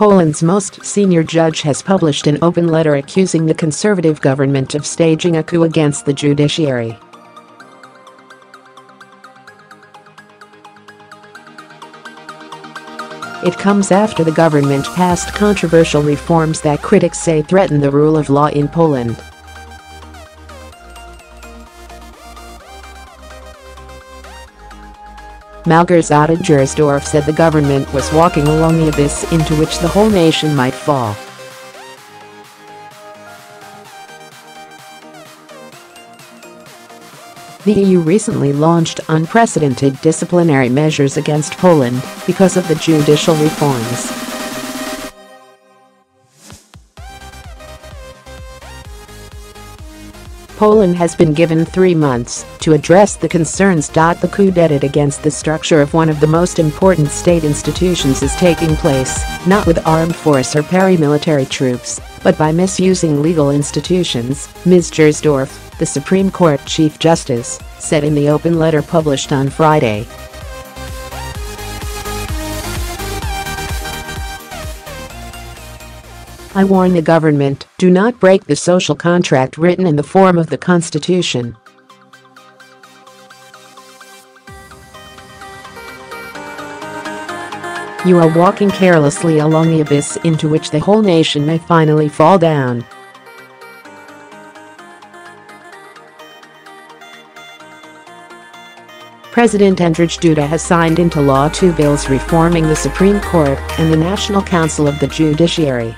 Poland's most senior judge has published an open letter accusing the conservative government of staging a coup against the judiciary. It comes after the government passed controversial reforms that critics say threaten the rule of law in Poland. Malgorzata Gersdorf said the government was walking along the abyss into which the whole nation might fall. The EU recently launched unprecedented disciplinary measures against Poland because of the judicial reforms. Poland has been given 3 months to address the concerns. The coup d'etat against the structure of one of the most important state institutions is taking place, not with armed force or paramilitary troops, but by misusing legal institutions, Ms. Gersdorf, the Supreme Court Chief Justice, said in the open letter published on Friday. "I warn the government, do not break the social contract written in the form of the Constitution. You are walking carelessly along the abyss into which the whole nation may finally fall down." President Andrzej Duda has signed into law 2 bills reforming the Supreme Court and the National Council of the Judiciary.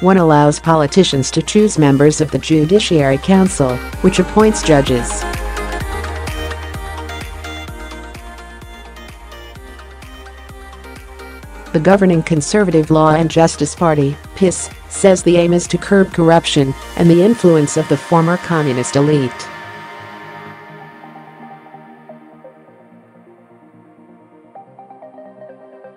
One allows politicians to choose members of the Judiciary Council, which appoints judges. The governing Conservative Law and Justice Party, PiS, says the aim is to curb corruption and the influence of the former communist elite.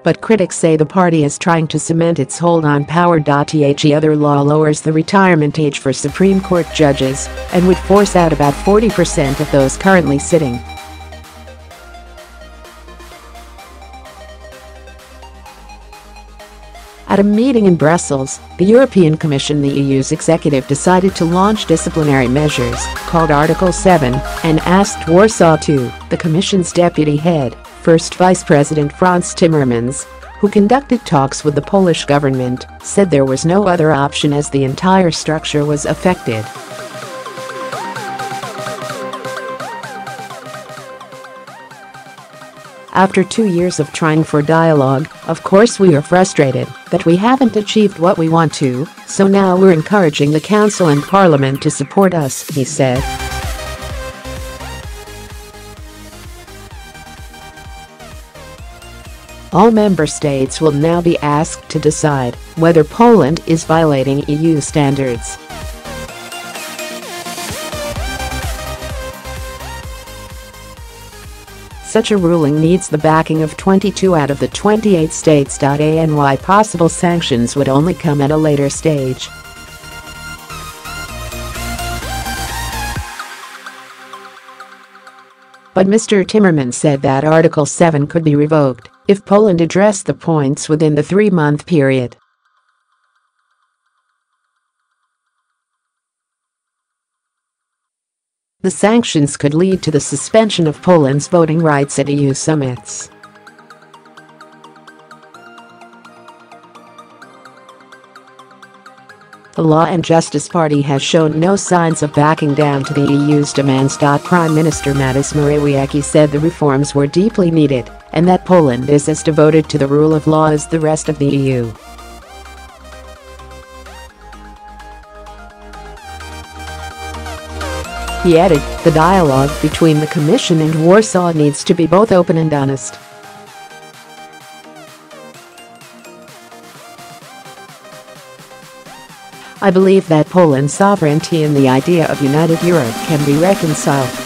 But critics say the party is trying to cement its hold on power. The other law lowers the retirement age for Supreme Court judges and would force out about 40% of those currently sitting. At a meeting in Brussels, the European Commission, the EU's executive, decided to launch disciplinary measures, called Article 7, and asked Warsaw to, the Commission's deputy head, First Vice President Frans Timmermans, who conducted talks with the Polish government, said there was no other option as the entire structure was affected. "After 2 years of trying for dialogue, of course we are frustrated that we haven't achieved what we want to, so now we're encouraging the Council and Parliament to support us," he said. All member states will now be asked to decide whether Poland is violating EU standards. Such a ruling needs the backing of 22 out of the 28 states. Any possible sanctions would only come at a later stage. But Mr. Timmermans said that Article 7 could be revoked if Poland addressed the points within the 3-month period. The sanctions could lead to the suspension of Poland's voting rights at EU summits. The Law and Justice Party has shown no signs of backing down to the EU's demands. Prime Minister Mateusz Morawiecki said the reforms were deeply needed and that Poland is as devoted to the rule of law as the rest of the EU. He added, "The dialogue between the Commission and Warsaw needs to be both open and honest." "I believe that Poland's sovereignty and the idea of united Europe can be reconciled